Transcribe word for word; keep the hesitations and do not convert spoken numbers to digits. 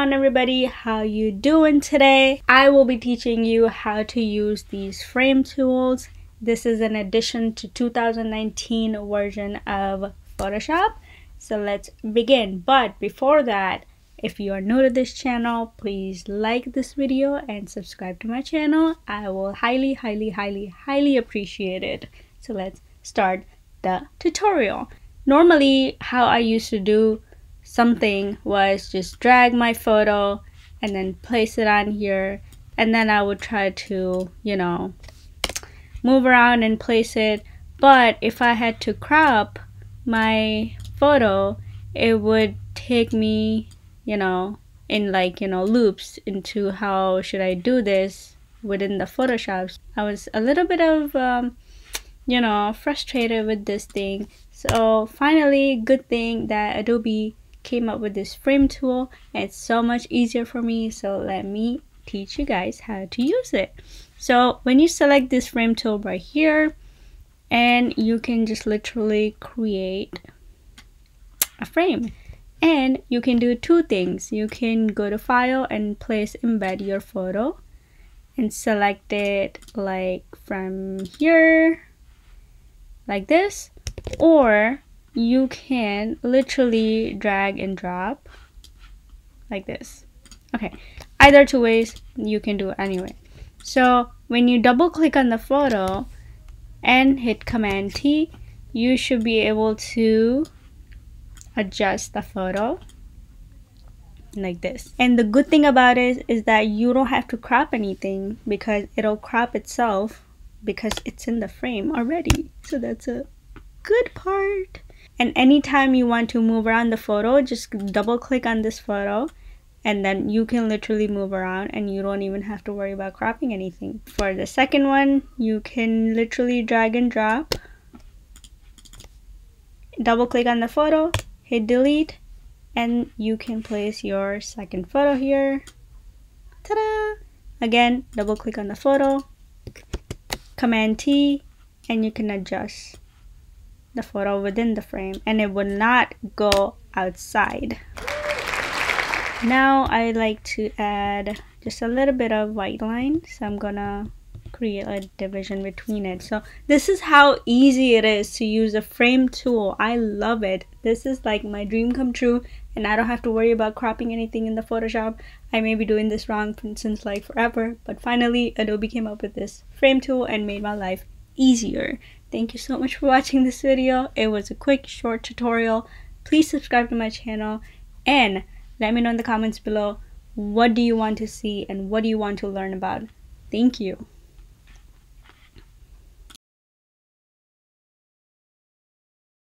Everybody, how you doing today? I will be teaching you how to use these frame tools. This is an addition to two thousand nineteen version of Photoshop. So let's begin. But before that, if you are new to this channel, please like this video and subscribe to my channel. I will highly, highly, highly, highly appreciate it. So let's start the tutorial. Normally, how I used to do something was just drag my photo and then place it on here, and then I would try to, you know, move around and place it. But if I had to crop my photo, it would take me, you know, in like, you know, loops into how should I do this within the Photoshop. I was a little bit of um, you know, frustrated with this thing. So finally, good thing that Adobe came up with this frame tool. It's so much easier for me, so let me teach you guys how to use it. So when you select this frame tool right here, and you can just literally create a frame, and you can do two things. You can go to file and place embed your photo and select it like from here like this, or you can literally drag and drop like this. Okay, either two ways you can do it anyway. So when you double click on the photo and hit Command T, you should be able to adjust the photo like this. And the good thing about it is that you don't have to crop anything because it'll crop itself because it's in the frame already. So that's a good part. And anytime you want to move around the photo, just double click on this photo and then you can literally move around and you don't even have to worry about cropping anything. For the second one, you can literally drag and drop, double click on the photo, hit delete, and you can place your second photo here. Ta-da! Again, double click on the photo, Command T, and you can adjust the photo within the frame and it will not go outside. Now I like to add just a little bit of white line, so I'm gonna create a division between it. So this is how easy it is to use a frame tool. I love it. This is like my dream come true, and I don't have to worry about cropping anything in the Photoshop. I may be doing this wrong since like forever, but finally Adobe came up with this frame tool and made my life easier. Thank you so much for watching this video. It was a quick, short tutorial. Please subscribe to my channel and let me know in the comments below, what do you want to see and what do you want to learn about? Thank you.